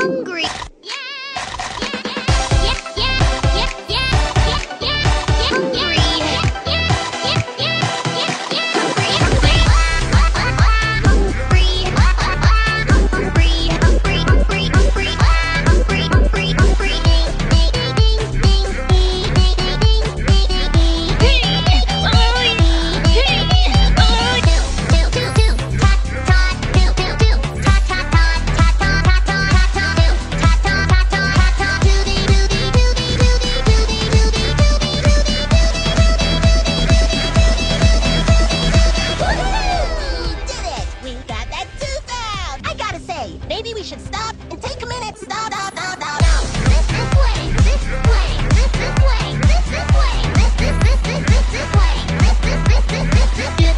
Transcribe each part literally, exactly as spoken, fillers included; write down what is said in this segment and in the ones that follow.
hungry. Maybe we should stop and take a minute. Stop, stop, stop, stop, stop. This, this way, this way, this, this way, this, this way, this, this, this, this, this, this way, this, this, this, this, this, this, this.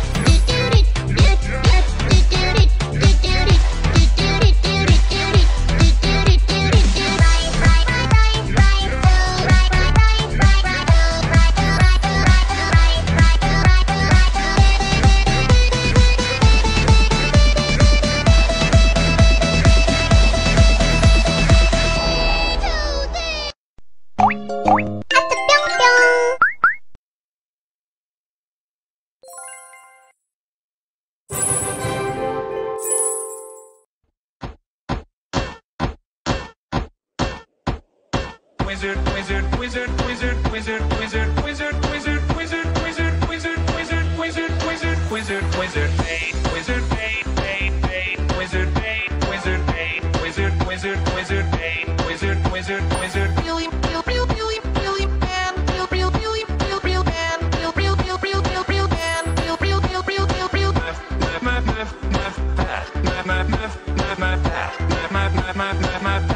Wizard, wizard, wizard, wizard, wizard, wizard, wizard, wizard, wizard, wizard, wizard, wizard, wizard, wizard, wizard, wizard, hey, wizard, hey, hey, hey, wizard, hey, wizard, hey, wizard, wizard, wizard, hey, wizard, wizard, wizard, really, really, really, really, man, real, real, really, real, real, man, real, real, real, real, real, real, man, real, real, real, real, real, real, map, map, map, map, map, map, map, map, map, map, map,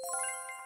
you